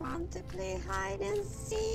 Want to play hide and seek?